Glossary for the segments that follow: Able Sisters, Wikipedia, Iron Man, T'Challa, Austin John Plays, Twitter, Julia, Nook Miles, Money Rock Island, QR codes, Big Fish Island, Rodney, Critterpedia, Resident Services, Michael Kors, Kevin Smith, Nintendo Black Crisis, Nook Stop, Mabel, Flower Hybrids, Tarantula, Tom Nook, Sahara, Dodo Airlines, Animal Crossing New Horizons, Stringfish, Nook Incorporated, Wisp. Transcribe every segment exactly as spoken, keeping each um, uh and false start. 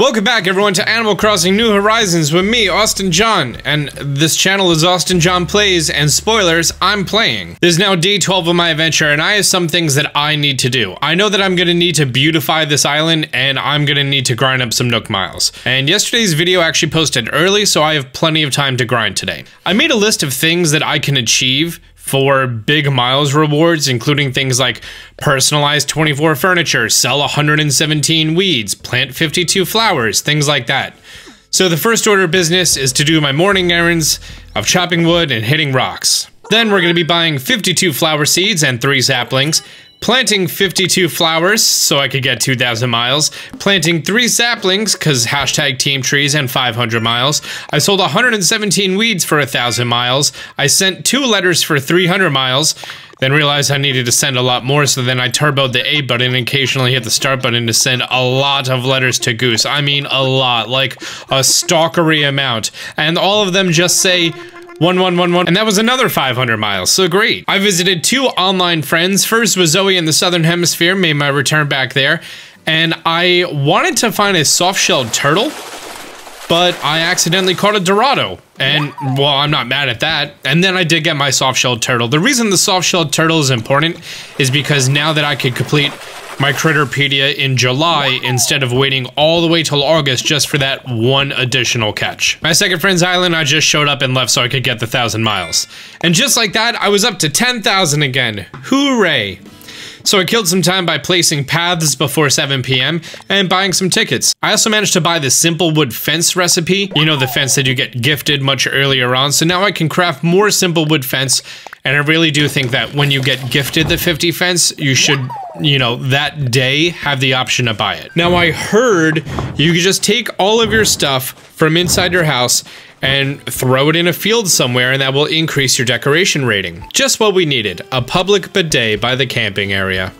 Welcome back, everyone, to Animal Crossing New Horizons with me, Austin John, and this channel is Austin John Plays, and spoilers, I'm playing. This is now day twelve of my adventure, and I have some things that I need to do. I know that I'm gonna need to beautify this island, and I'm gonna need to grind up some Nook Miles. And yesterday's video actually posted early, so I have plenty of time to grind today. I made a list of things that I can achieve for big miles rewards, including things like personalized twenty-four furniture, sell one hundred seventeen weeds, plant fifty-two flowers, things like that. So the first order of business is to do my morning errands of chopping wood and hitting rocks. Then we're gonna be buying fifty-two flower seeds and three saplings, planting fifty-two flowers so I could get two thousand miles, planting three saplings because hashtag team trees and five hundred miles. I sold one hundred seventeen weeds for one thousand miles. I sent two letters for three hundred miles, then realized I needed to send a lot more, so then I turboed the A button and occasionally hit the start button to send a lot of letters to Goose. I mean a lot, like a stalkery amount. And all of them just say one one one one, and that was another five hundred miles, so great. I visited two online friends. First was Zoe in the Southern Hemisphere, made my return back there, and I wanted to find a soft-shelled turtle, but I accidentally caught a Dorado, and, well, I'm not mad at that. And then I did get my soft-shelled turtle. The reason the soft-shelled turtle is important is because now that I could complete my Critterpedia in July instead of waiting all the way till August just for that one additional catch. My second friend's island, I just showed up and left so I could get the thousand miles. And just like that, I was up to ten thousand again. Hooray! So I killed some time by placing paths before seven p m and buying some tickets. I also managed to buy the simple wood fence recipe. You know, the fence that you get gifted much earlier on. So now I can craft more simple wood fence. And I really do think that when you get gifted the fifty fence, you should, you know, that day have the option to buy it. Now I heard you could just take all of your stuff from inside your house and throw it in a field somewhere, and that will increase your decoration rating. Just what we needed, a public bidet by the camping area.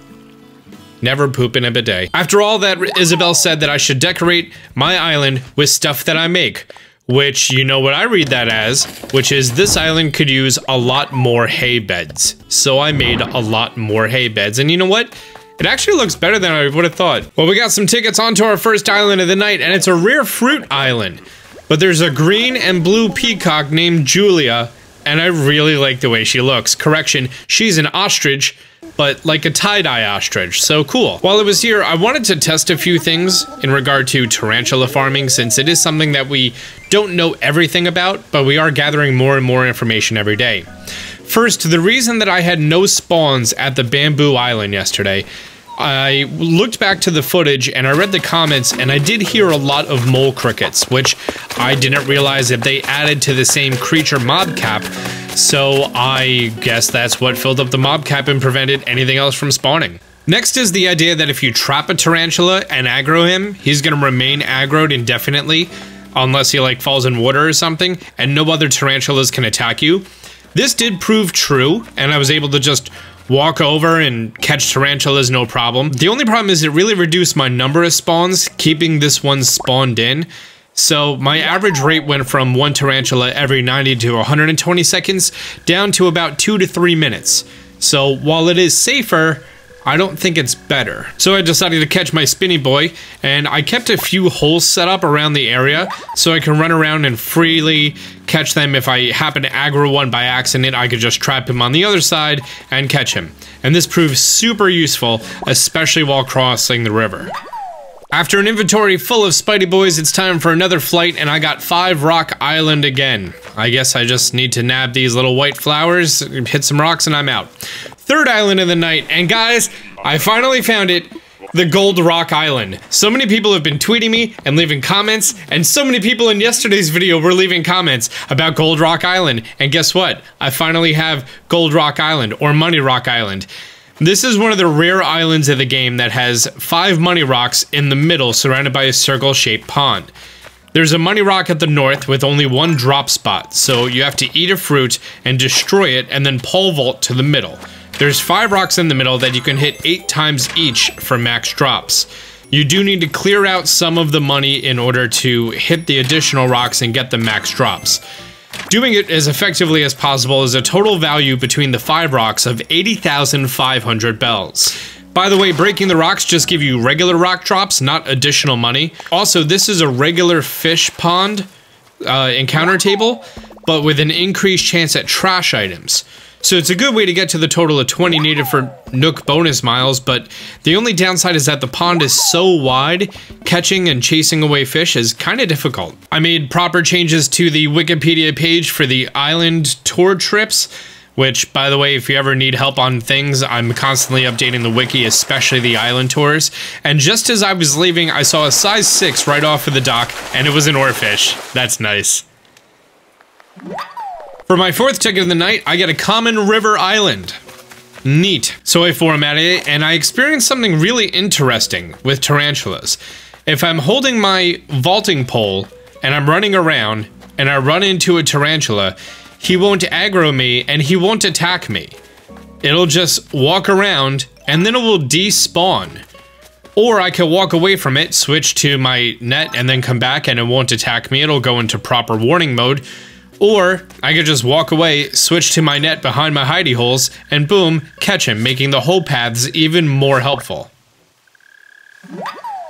Never poop in a bidet. After all that, Isabel said that I should decorate my island with stuff that I make, which, you know what I read that as, which is this island could use a lot more hay beds. So I made a lot more hay beds, and you know what? It actually looks better than I would have thought. Well, we got some tickets onto our first island of the night, and it's a rare fruit island. But there's a green and blue peacock named Julia, and I really like the way she looks. Correction, she's an ostrich, but like a tie-dye ostrich, so cool. While I was here, I wanted to test a few things in regard to tarantula farming, since it is something that we don't know everything about, but we are gathering more and more information every day. First, the reason that I had no spawns at the bamboo island yesterday, I looked back to the footage and I read the comments, and I did hear a lot of mole crickets, which I didn't realize that they added to the same creature mob cap. So I guess that's what filled up the mob cap and prevented anything else from spawning. Next is the idea that if you trap a tarantula and aggro him, he's gonna remain aggroed indefinitely unless he like falls in water or something, and no other tarantulas can attack you. This did prove true, and I was able to just walk over and catch tarantulas no problem. The only problem is it really reduced my number of spawns, keeping this one spawned in. So my average rate went from one tarantula every ninety to one hundred twenty seconds down to about two to three minutes. So while it is safer, I don't think it's better. So I decided to catch my spinny boy, and I kept a few holes set up around the area so I can run around and freely catch them. If I happen to aggro one by accident, I could just trap him on the other side and catch him. And this proves super useful, especially while crossing the river. After an inventory full of Spidey Boys, it's time for another flight, and I got five Rock Island again. I guess I just need to nab these little white flowers, hit some rocks, and I'm out. Third island of the night, and guys, I finally found it. The Gold Rock Island. So many people have been tweeting me and leaving comments, and so many people in yesterday's video were leaving comments about Gold Rock Island, and guess what? I finally have Gold Rock Island, or Money Rock Island. This is one of the rare islands of the game that has five money rocks in the middle, surrounded by a circle-shaped pond. There's a money rock at the north with only one drop spot, so you have to eat a fruit and destroy it, and then pole vault to the middle. There's five rocks in the middle that you can hit eight times each for max drops. You do need to clear out some of the money in order to hit the additional rocks and get the max drops. Doing it as effectively as possible is a total value between the five rocks of eighty thousand five hundred bells. By the way, breaking the rocks just give you regular rock drops, not additional money. Also, this is a regular fish pond uh, encounter table, but with an increased chance at trash items. So it's a good way to get to the total of twenty needed for Nook bonus miles, but the only downside is that the pond is so wide, catching and chasing away fish is kind of difficult. I made proper changes to the Wikipedia page for the island tour trips, which, by the way, if you ever need help on things, I'm constantly updating the wiki, especially the island tours. And just as I was leaving, I saw a size six right off of the dock, and it was an oarfish. That's nice. For my fourth ticket of the night, I get a common river island. Neat. So I formatted it, and I experienced something really interesting with tarantulas. If I'm holding my vaulting pole, and I'm running around, and I run into a tarantula, he won't aggro me, and he won't attack me. It'll just walk around, and then it will despawn. Or I can walk away from it, switch to my net, and then come back, and it won't attack me. It'll go into proper warning mode. Or I could just walk away, switch to my net behind my hidey holes, and boom, catch him, making the hole paths even more helpful.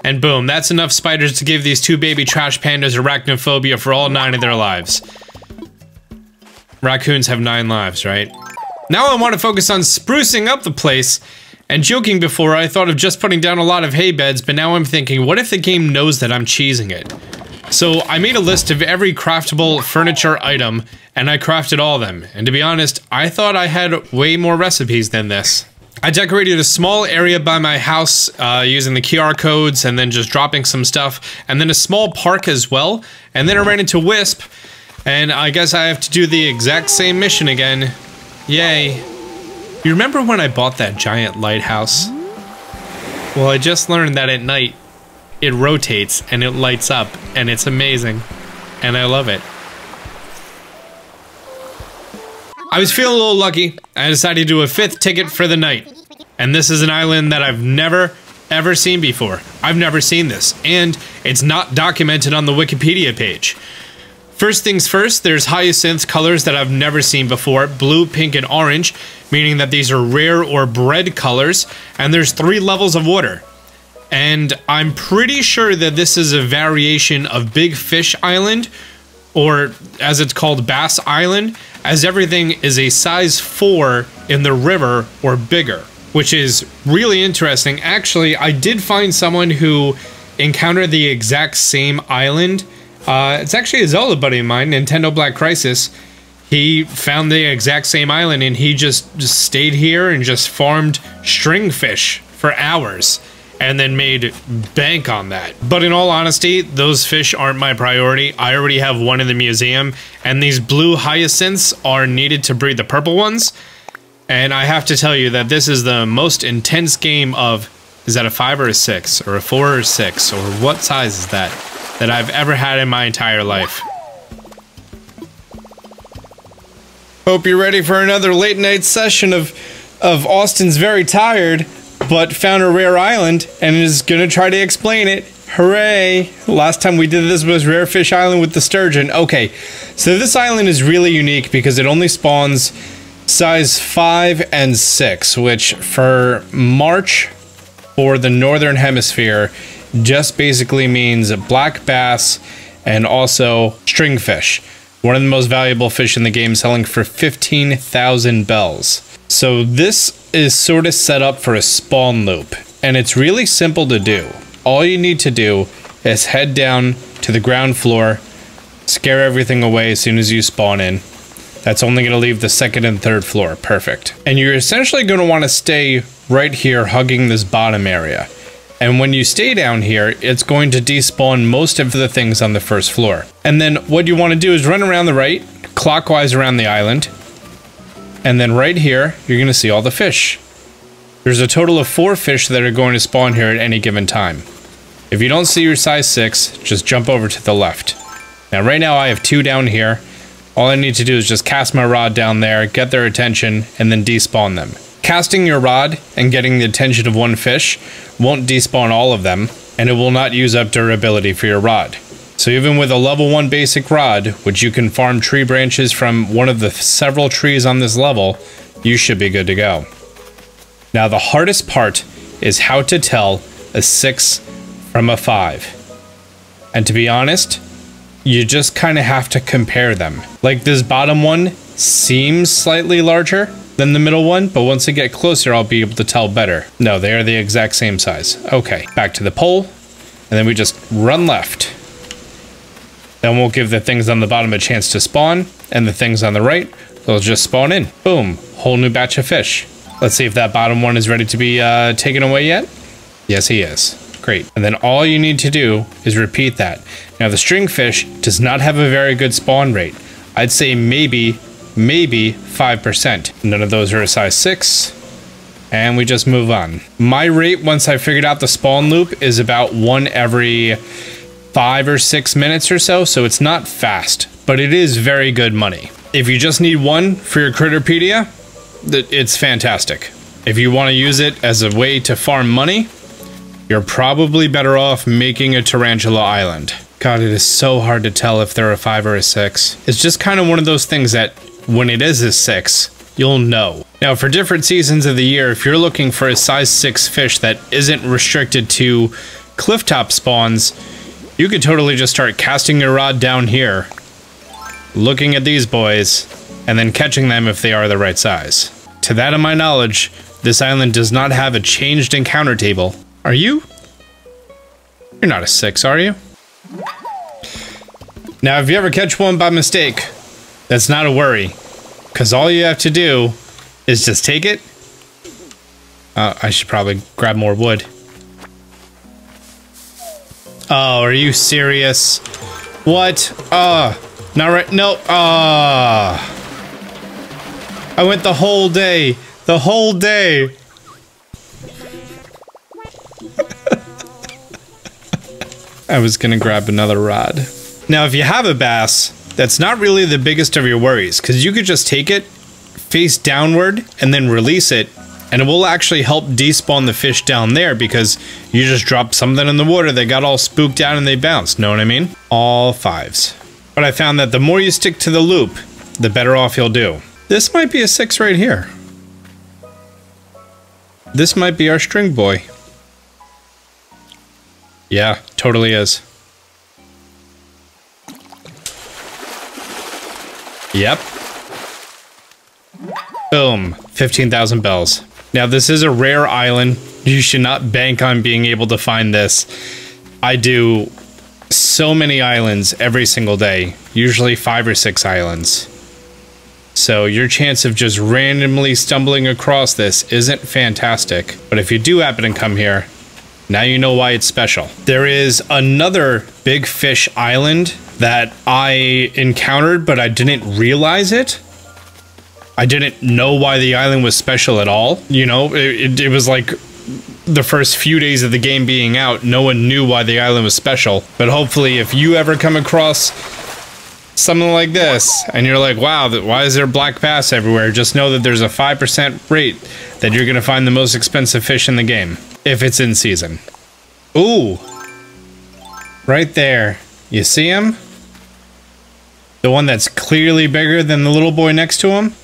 And boom, that's enough spiders to give these two baby trash pandas arachnophobia for all nine of their lives. Raccoons have nine lives, right? Now I want to focus on sprucing up the place, and joking before I thought of just putting down a lot of hay beds, but now I'm thinking, what if the game knows that I'm cheesing it? So I made a list of every craftable furniture item, and I crafted all of them. And to be honest, I thought I had way more recipes than this. I decorated a small area by my house uh, using the Q R codes and then just dropping some stuff, and then a small park as well. And then I ran into Wisp, and I guess I have to do the exact same mission again. Yay. You remember when I bought that giant lighthouse? Well, I just learned that at night, it rotates and it lights up, and it's amazing, and I love it. I was feeling a little lucky. I decided to do a fifth ticket for the night, and this is an island that I've never ever seen before. I've never seen this, and it's not documented on the Wikipedia page. First things first, there's hyacinth colors that I've never seen before, blue, pink, and orange, meaning that these are rare or bred colors, and there's three levels of water. And I'm pretty sure that this is a variation of Big Fish Island, or as it's called, Bass Island, as everything is a size four in the river or bigger, which is really interesting. Actually, I did find someone who encountered the exact same island. Uh, it's actually a Zelda buddy of mine, Nintendo Black Crisis. He found the exact same island, and he just, just stayed here and just farmed stringfish for hours, and then made bank on that. But in all honesty, those fish aren't my priority. I already have one in the museum, and these blue hyacinths are needed to breed the purple ones. And I have to tell you that this is the most intense game of, is that a five or a six, or a four or six, or what size is that, that I've ever had in my entire life. Hope you're ready for another late night session of, of Austin's Very Tired, but found a rare island and is gonna try to explain it. Hooray! Last time we did this was Rare Fish Island with the sturgeon. Okay, so this island is really unique because it only spawns size five and six, which for March for the Northern Hemisphere just basically means black bass and also stringfish. One of the most valuable fish in the game, selling for fifteen thousand bells. So this is sort of set up for a spawn loop, and it's really simple to do. All you need to do is head down to the ground floor, scare everything away as soon as you spawn in. That's only going to leave the second and third floor. Perfect. And you're essentially going to want to stay right here hugging this bottom area. And when you stay down here, it's going to despawn most of the things on the first floor. And then what you want to do is run around the right, clockwise around the island. And then right here, you're going to see all the fish. There's a total of four fish that are going to spawn here at any given time. If you don't see your size six, just jump over to the left. Now, right now I have two down here. All I need to do is just cast my rod down there, get their attention, and then despawn them. Casting your rod and getting the attention of one fish won't despawn all of them, and it will not use up durability for your rod. So even with a level one basic rod, which you can farm tree branches from one of the several trees on this level, you should be good to go. Now the hardest part is how to tell a six from a five. And to be honest, you just kind of have to compare them. Like this bottom one seems slightly larger than the middle one, but once I get closer, I'll be able to tell better. No, they are the exact same size. Okay, back to the pole, and then we just run left. Then we'll give the things on the bottom a chance to spawn, and the things on the right, they'll just spawn in. Boom, whole new batch of fish. Let's see if that bottom one is ready to be uh, taken away yet. Yes, he is. Great. And then all you need to do is repeat that. Now, the stringfish does not have a very good spawn rate. I'd say maybe, maybe five percent. None of those are a size six. And we just move on. My rate, once I figured out the spawn loop, is about one every five or six minutes or so. So it's not fast, but it is very good money. If you just need one for your Critterpedia, it's fantastic. If you want to use it as a way to farm money, you're probably better off making a tarantula island. God, it is so hard to tell if they're a five or a six. It's just kind of one of those things that when it is a six, you'll know. Now, for different seasons of the year, if you're looking for a size six fish that isn't restricted to clifftop spawns, you could totally just start casting your rod down here, looking at these boys, and then catching them if they are the right size. To that of my knowledge, this island does not have a changed encounter table. Are you? You're not a six, are you? Now, if you ever catch one by mistake, that's not a worry, because all you have to do is just take it. Uh, I should probably grab more wood. Oh, are you serious? What? Uh, not right. No. Uh, I went the whole day. The whole day. I was gonna grab another rod. Now, if you have a bass, that's not really the biggest of your worries, because you could just take it face downward and then release it, and it will actually help despawn the fish down there, because you just dropped something in the water, they got all spooked out and they bounced. Know what I mean? All fives. But I found that the more you stick to the loop, the better off you'll do. This might be a six right here. This might be our string boy. Yeah, totally is. Yep. Boom. fifteen thousand bells. Now, this is a rare island. You should not bank on being able to find this. I do so many islands every single day, usually five or six islands. So your chance of just randomly stumbling across this isn't fantastic. But if you do happen to come here, now you know why it's special. There is another big fish island that I encountered, but I didn't realize it. I didn't know why the island was special at all. You know, it, it, it was like the first few days of the game being out, no one knew why the island was special. But hopefully if you ever come across something like this and you're like, wow, why is there black bass everywhere? Just know that there's a five percent rate that you're gonna find the most expensive fish in the game. If it's in season. Ooh. Right there. You see him? The one that's clearly bigger than the little boy next to him?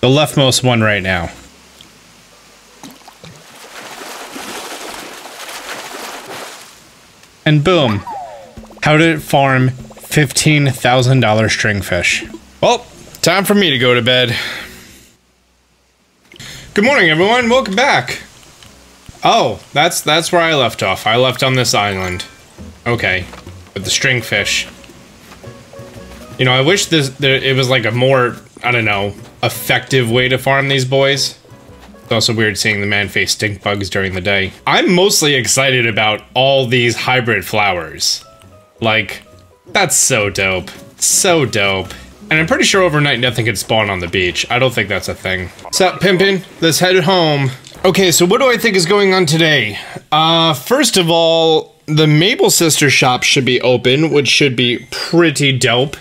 The leftmost one right now. And boom. How did it farm fifteen thousand dollar stringfish? Well, time for me to go to bed. Good morning, everyone. Welcome back. Oh, that's that's where I left off. I left on this island. Okay, with the stringfish. You know, I wish this there, it was like a more, I don't know, effective way to farm these boys. It's also weird seeing the man-face stink bugs during the day. I'm mostly excited about all these hybrid flowers. Like, that's so dope. So dope. And I'm pretty sure overnight nothing could spawn on the beach. I don't think that's a thing. Sup, pimpin'? Let's head home. Okay, so what do I think is going on today? Uh, first of all, the Mabel Sister shop should be open, which should be pretty dope.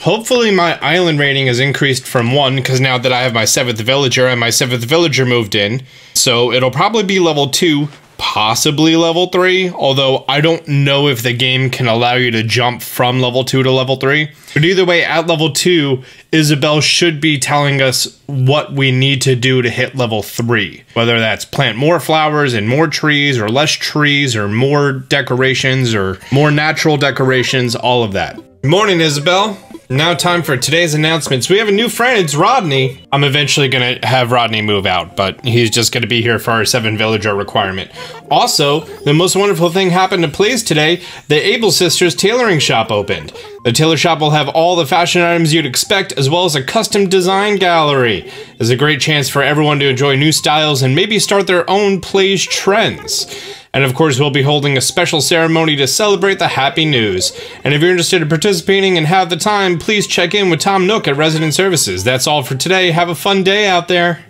Hopefully my island rating has increased from one, because now that I have my seventh villager and my seventh villager moved in, so it'll probably be level two possibly level three, although I don't know if the game can allow you to jump from level two to level three. But either way, at level two, Isabel should be telling us what we need to do to hit level three, whether that's plant more flowers and more trees or less trees or more decorations or more natural decorations, all of that. Morning, Isabel. Now time for today's announcements. We have a new friend, it's Rodney. I'm eventually gonna have Rodney move out, but he's just gonna be here for our seven villager requirement. Also, the most wonderful thing happened to Plays today. The Able Sisters tailoring shop opened. The tailor shop will have all the fashion items you'd expect, as well as a custom design gallery. It's a great chance for everyone to enjoy new styles and maybe start their own Plays trends. And of course, we'll be holding a special ceremony to celebrate the happy news. And if you're interested in participating and have the time, please check in with Tom Nook at Resident Services. That's all for today. Have a fun day out there.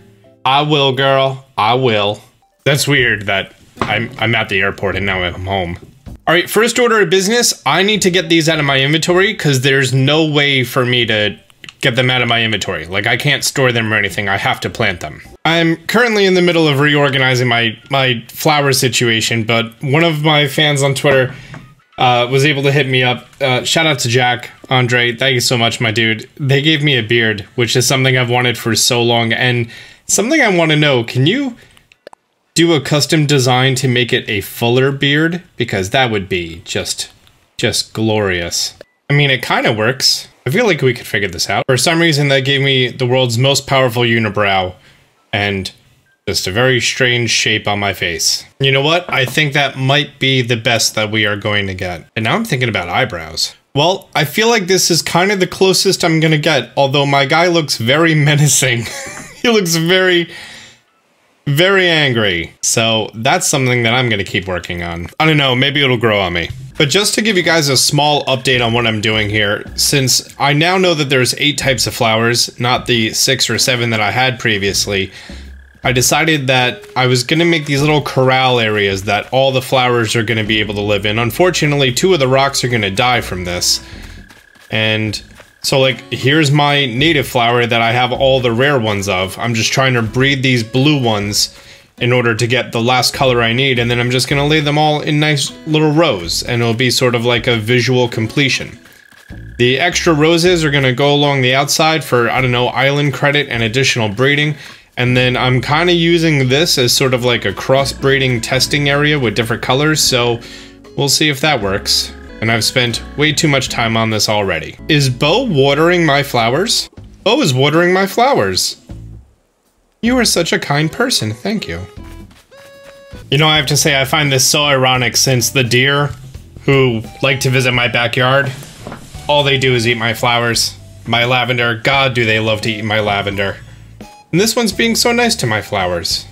I will, girl. I will. That's weird that I'm, I'm at the airport and now I'm home. All right, first order of business. I need to get these out of my inventory because there's no way for me to get them out of my inventory. Like, I can't store them or anything. I have to plant them. I'm currently in the middle of reorganizing my my flower situation, but one of my fans on Twitter uh, was able to hit me up. Uh, shout out to Jack, Andre. Thank you so much, my dude. They gave me a beard, which is something I've wanted for so long, and something I want to know. Can you do a custom design to make it a fuller beard? Because that would be just just glorious. I mean, it kind of works. I feel like we could figure this out. For some reason, that gave me the world's most powerful unibrow and just a very strange shape on my face. You know what? I think that might be the best that we are going to get. And now I'm thinking about eyebrows. Well, I feel like this is kind of the closest I'm gonna get, although my guy looks very menacing. He looks very, very angry. So that's something that I'm gonna keep working on. I don't know, maybe it'll grow on me. But just to give you guys a small update on what I'm doing here, since I now know that there's eight types of flowers, not the six or seven that I had previously, I decided that I was gonna make these little corral areas that all the flowers are gonna be able to live in. Unfortunately, two of the rocks are gonna die from this. And so, like, here's my native flower that I have all the rare ones of. I'm just trying to breed these blue ones in order to get the last color I need, and then I'm just gonna lay them all in nice little rows, and it'll be sort of like a visual completion. The extra roses are gonna go along the outside for, I don't know, island credit and additional breeding, and then I'm kind of using this as sort of like a cross-breeding testing area with different colors, so we'll see if that works. And I've spent way too much time on this already. Is Bo watering my flowers? Bo is watering my flowers. You are such a kind person, thank you. You know, I have to say, I find this so ironic since the deer who like to visit my backyard, all they do is eat my flowers, my lavender. God, do they love to eat my lavender. And this one's being so nice to my flowers.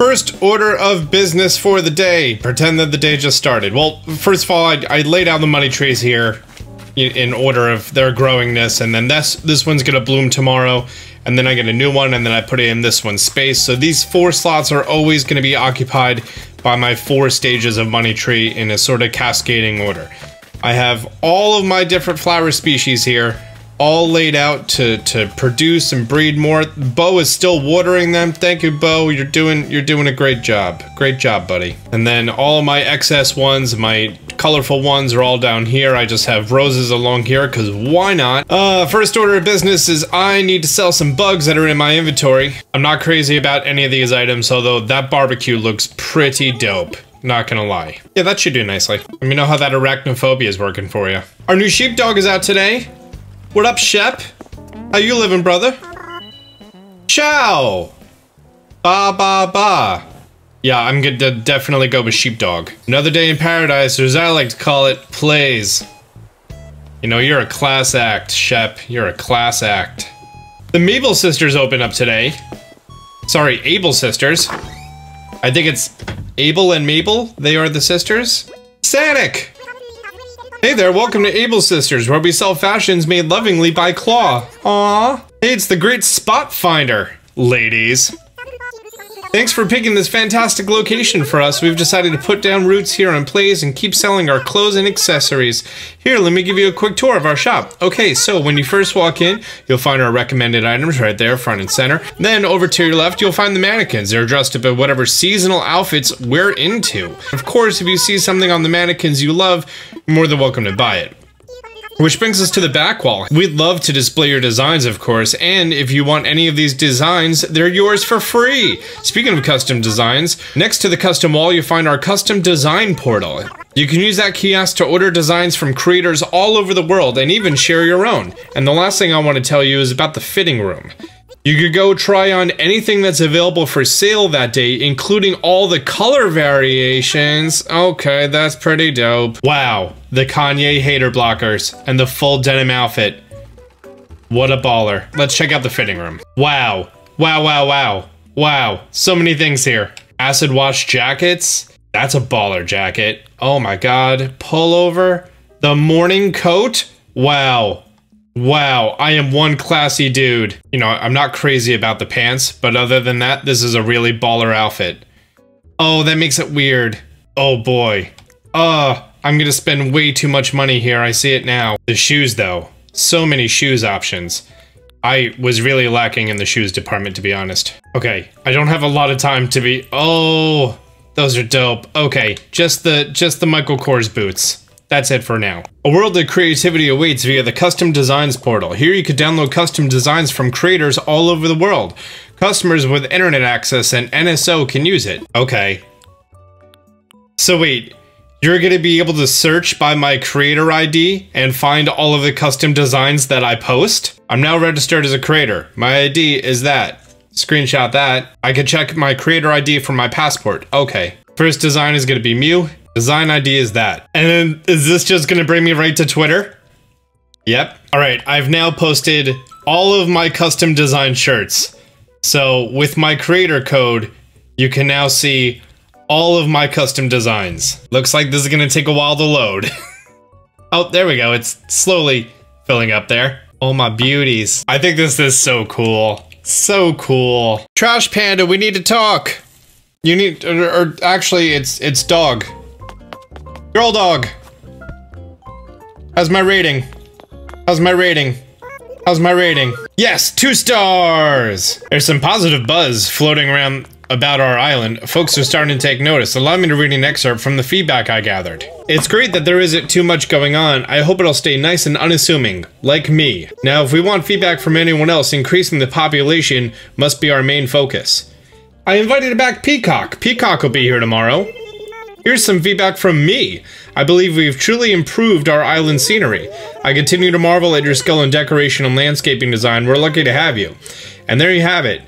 First order of business for the day. Pretend that the day just started. Well, first of all, I, I laid out the money trees here in order of their growingness, and then this, this one's gonna bloom tomorrow. And then I get a new one, and then I put it in this one's space. So these four slots are always going to be occupied by my four stages of money tree in a sort of cascading order. I have all of my different flower species here, all laid out to to produce and breed more. Bo is still watering them. Thank you, Bo. You're doing you're doing a great job. Great job, buddy. And then all of my excess ones, my colorful ones are all down here. I just have roses along here because why not? Uh, first order of business is I need to sell some bugs that are in my inventory. I'm not crazy about any of these items, although that barbecue looks pretty dope. Not gonna lie. Yeah, that should do nicely. Let me know how that arachnophobia is working for you. Our new sheepdog is out today. What up, Shep? How you living, brother? Ciao! Ba ba ba. Yeah, I'm going to definitely go with sheepdog. Another day in paradise, or as I like to call it, Plays. You know, you're a class act, Shep. You're a class act. The Mabel Sisters open up today. Sorry, Able Sisters. I think it's Able and Mabel. They are the sisters. Sanic! Hey there, welcome to Able Sisters, where we sell fashions made lovingly by Claw. Aww. Hey, it's the great spot finder, ladies. Thanks for picking this fantastic location for us. We've decided to put down roots here on Plays and keep selling our clothes and accessories. Here, let me give you a quick tour of our shop. Okay, so when you first walk in, you'll find our recommended items right there, front and center. Then over to your left, you'll find the mannequins. They're dressed up in whatever seasonal outfits we're into. Of course, if you see something on the mannequins you love, you're more than welcome to buy it. Which brings us to the back wall. We'd love to display your designs, of course, and if you want any of these designs, they're yours for free. Speaking of custom designs, next to the custom wall, you find our custom design portal. You can use that kiosk to order designs from creators all over the world and even share your own. And the last thing I want to tell you is about the fitting room. You could go try on anything that's available for sale that day, including all the color variations. Okay, that's pretty dope. Wow, the Kanye hater blockers and the full denim outfit. What a baller. Let's check out the fitting room. Wow, wow, wow, wow, wow. So many things here. Acid wash jackets. That's a baller jacket. Oh my God. Pullover. The morning coat. Wow. Wow, I am one classy dude. You know, I'm not crazy about the pants, but other than that, this is a really baller outfit. Oh, that makes it weird. Oh boy. Uh, I'm gonna spend way too much money here. I see it now. The shoes though. So many shoes options. I was really lacking in the shoes department, to be honest. Okay, I don't have a lot of time to be- Oh, those are dope. Okay, just the, just the Michael Kors boots. That's it for now. A world of creativity awaits via the Custom Designs portal. Here you could download custom designs from creators all over the world. Customers with internet access and N S O can use it. Okay. So wait, you're gonna be able to search by my creator I D and find all of the custom designs that I post? I'm now registered as a creator. My I D is that. Screenshot that. I could check my creator I D from my passport. Okay. First design is gonna be Mew. Design I D is that. And then is this just gonna bring me right to Twitter? Yep. All right, I've now posted all of my custom design shirts. So with my creator code, you can now see all of my custom designs. Looks like this is gonna take a while to load. Oh, there we go. It's slowly filling up there. Oh my beauties. I think this is so cool. So cool. Trash Panda, we need to talk. You need, or, or actually it's, it's dog. Girl dog. How's my rating? How's my rating? How's my rating? Yes, two stars. There's some positive buzz floating around about our island. Folks are starting to take notice. Allow me to read an excerpt from the feedback I gathered. It's great that there isn't too much going on. I hope it'll stay nice and unassuming, like me. Now, if we want feedback from anyone else, increasing the population must be our main focus. I invited back Peacock. Peacock will be here tomorrow. Here's some feedback from me. I believe we've truly improved our island scenery. I continue to marvel at your skill in decoration and landscaping design. We're lucky to have you. And there you have it.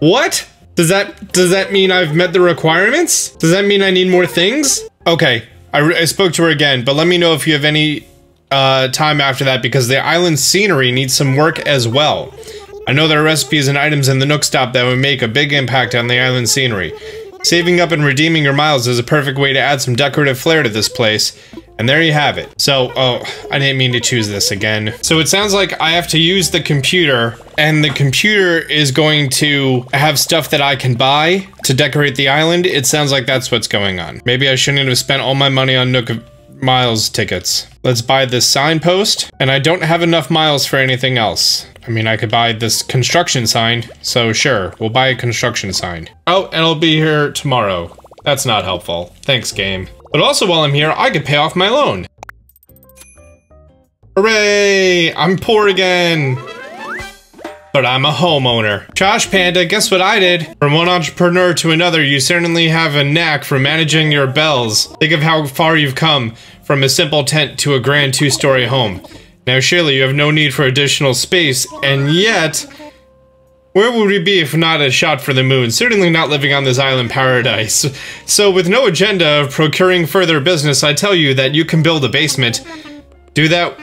What? Does that, does that mean I've met the requirements? Does that mean I need more things? Okay, I, I spoke to her again, but let me know if you have any uh, time after that because the island scenery needs some work as well. I know there are recipes and items in the Nook Stop that would make a big impact on the island scenery. Saving up and redeeming your miles is a perfect way to add some decorative flair to this place. And there you have it. So, oh, I didn't mean to choose this again. So it sounds like I have to use the computer and the computer is going to have stuff that I can buy to decorate the island. It sounds like that's what's going on. Maybe I shouldn't have spent all my money on Nook Miles tickets. Let's buy this signpost. And I don't have enough miles for anything else. I mean, I could buy this construction sign, so sure, we'll buy a construction sign. Oh, and I'll be here tomorrow. That's not helpful. Thanks, game. But also while I'm here, I could pay off my loan. Hooray! I'm poor again. But I'm a homeowner. Trash Panda, guess what I did? From one entrepreneur to another, you certainly have a knack for managing your bells. Think of how far you've come from a simple tent to a grand two-story home. Now, surely you have no need for additional space, and yet, where would we be if not a shot for the moon? Certainly not living on this island paradise. So with no agenda of procuring further business, I tell you that you can build a basement. Do that,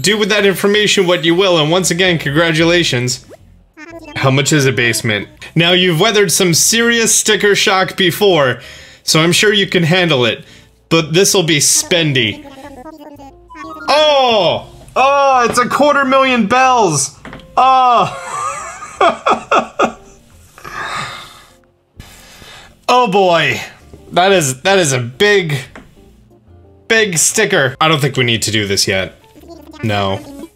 do with that information what you will, and once again, congratulations. How much is a basement? Now, you've weathered some serious sticker shock before, so I'm sure you can handle it, but this'll be spendy. Oh! Oh, it's a quarter million bells. Oh. Oh boy, that is that is a big, big sticker. I don't think we need to do this yet. No,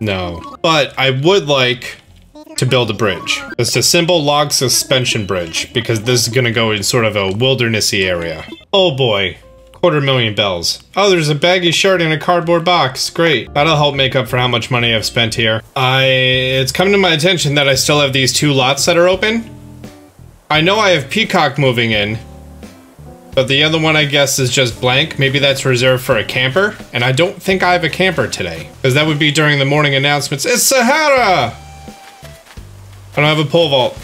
no. But I would like to build a bridge. It's a simple log suspension bridge because this is gonna go in sort of a wildernessy area. Oh boy, quarter million bells. Oh, there's a baggy shirt in a cardboard box. Great, that'll help make up for how much money I've spent here. I, it's come to my attention that I still have these two lots that are open. I know I have Peacock moving in, but the other one I guess is just blank. Maybe that's reserved for a camper, and I don't think I have a camper today because that would be during the morning announcements. It's Sahara! I don't have a pole vault.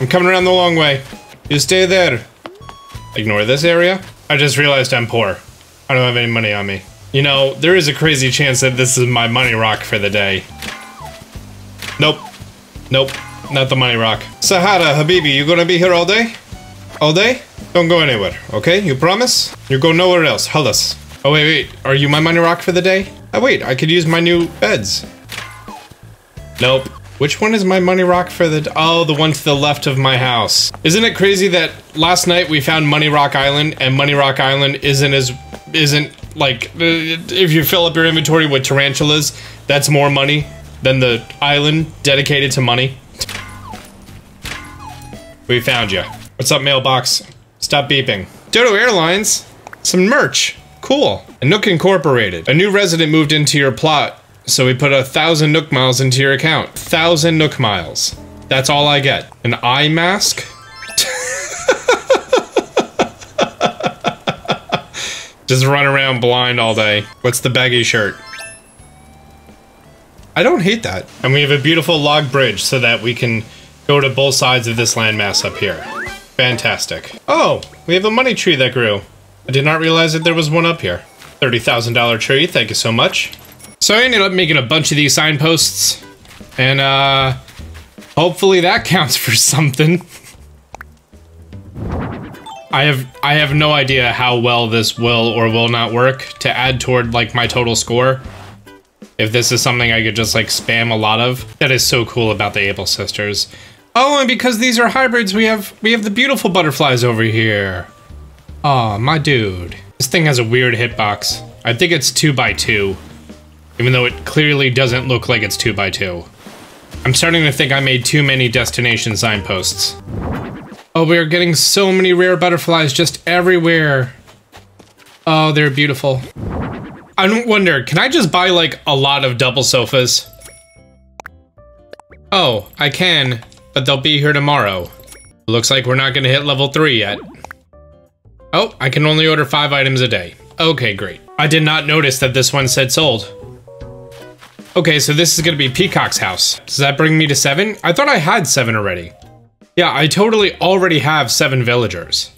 I'm coming around the long way. You stay there. Ignore this area. I just realized I'm poor. I don't have any money on me. You know, there is a crazy chance that this is my money rock for the day. Nope. Nope. Not the money rock. Sahara, Habibi, you gonna be here all day? All day? Don't go anywhere, okay? You promise? You go nowhere else. Halas. Oh, wait, wait. Are you my money rock for the day? Oh, wait. I could use my new beds. Nope. Which one is my money rock for the d oh, the one to the left of my house. Isn't it crazy that last night we found Money Rock Island, and Money Rock Island isn't as, isn't like, if you fill up your inventory with tarantulas, that's more money than the island dedicated to money. We found you. What's up, mailbox? Stop beeping. Dodo Airlines, some merch, cool. And Nook Incorporated, a new resident moved into your plot. So we put a thousand Nook Miles into your account. Thousand Nook Miles. That's all I get. An eye mask? Just run around blind all day. What's the baggy shirt? I don't hate that. And we have a beautiful log bridge so that we can go to both sides of this landmass up here. Fantastic. Oh, we have a money tree that grew. I did not realize that there was one up here. thirty thousand dollar tree, thank you so much. So I ended up making a bunch of these signposts, and uh, hopefully that counts for something. I have I have no idea how well this will or will not work to add toward like my total score. If this is something I could just like spam a lot of, that is so cool about the Able Sisters. Oh, and because these are hybrids, we have we have the beautiful butterflies over here. Aw, my dude. This thing has a weird hitbox. I think it's two by two. Even though it clearly doesn't look like it's two by two. I'm starting to think I made too many destination signposts. Oh, we are getting so many rare butterflies just everywhere. Oh, they're beautiful. I don't wonder, can I just buy like a lot of double sofas? Oh, I can, but they'll be here tomorrow. Looks like we're not gonna hit level three yet. Oh, I can only order five items a day. Okay, great. I did not notice that this one said sold. Okay, so this is gonna be Peacock's house. Does that bring me to seven? I thought I had seven already. Yeah, I totally already have seven villagers.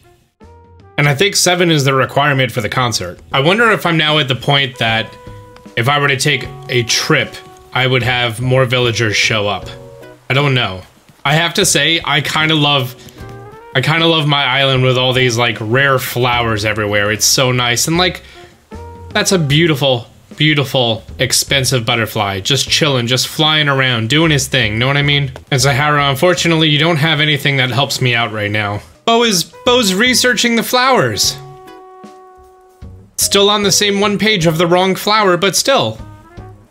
And I think seven is the requirement for the concert. I wonder if I'm now at the point that if I were to take a trip, I would have more villagers show up. I don't know. I have to say, I kind of love, I kind of love my island with all these like rare flowers everywhere. It's so nice. And like, that's a beautiful, beautiful, expensive butterfly, just chilling, just flying around, doing his thing, know what I mean? And Sahara, unfortunately, you don't have anything that helps me out right now. Bo is, Bo's researching the flowers. Still on the same one page of the wrong flower, but still.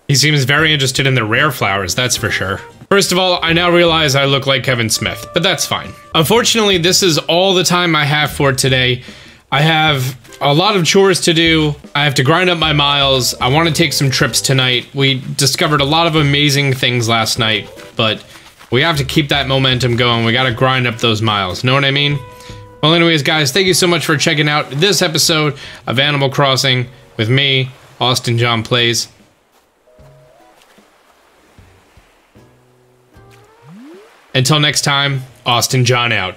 He seems very interested in the rare flowers, that's for sure. First of all, I now realize I look like Kevin Smith, but that's fine. Unfortunately, this is all the time I have for today. I have a lot of chores to do. I have to grind up my miles. I want to take some trips tonight. We discovered a lot of amazing things last night, but we have to keep that momentum going. We got to grind up those miles. Know what I mean? Well, anyways, guys, thank you so much for checking out this episode of Animal Crossing with me, Austin John Plays. Until next time, Austin John out.